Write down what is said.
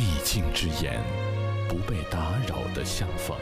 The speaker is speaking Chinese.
秘境之眼，不被打扰的相逢。